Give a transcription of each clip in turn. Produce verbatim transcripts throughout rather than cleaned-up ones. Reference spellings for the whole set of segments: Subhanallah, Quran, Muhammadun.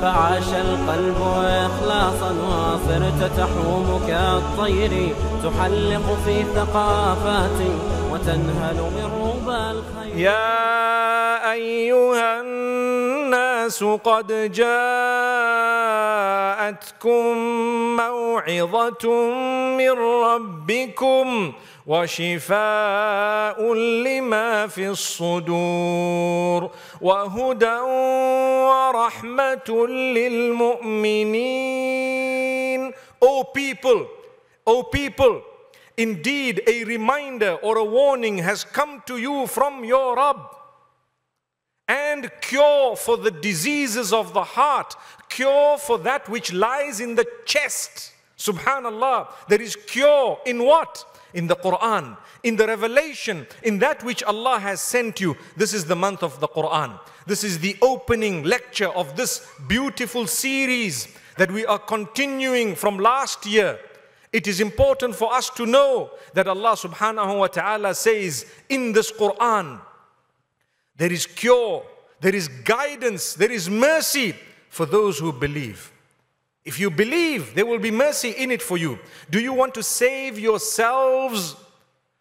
فعاش القلب إخلاصا وصرت تحوم كالطير تحلق في ثقافات وتنهل من ربى الخير. يا أيها الناس قد جاءتكم موعظة من ربكم وشفاء لما في الصدور وهدى ورحمة للمؤمنين. O people, O people, indeed a reminder or a warning has come to you from your Rabb, and cure for the diseases of the heart, cure for that which lies in the chest. Subhanallah, there is cure in what? In the Quran, in the revelation, in that which Allah has sent you. This is the month of the Quran. This is the opening lecture of this beautiful series that we are continuing from last year. It is important for us to know that Allah subhanahu wa ta'ala says in this Quran, there is cure, there is guidance, there is mercy for those who believe. If you believe, there will be mercy in it for you. Do you want to save yourselves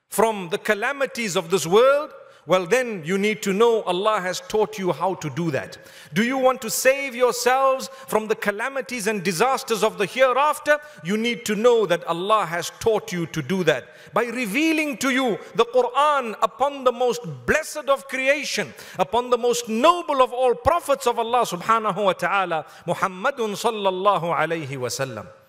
from the calamities of this world? Well, then you need to know Allah has taught you how to do that. Do you want to save yourselves from the calamities and disasters of the hereafter? You need to know that Allah has taught you to do that by revealing to you the Quran upon the most blessed of creation, upon the most noble of all prophets of Allah subhanahu wa ta'ala, Muhammadun sallallahu alayhi wa sallam.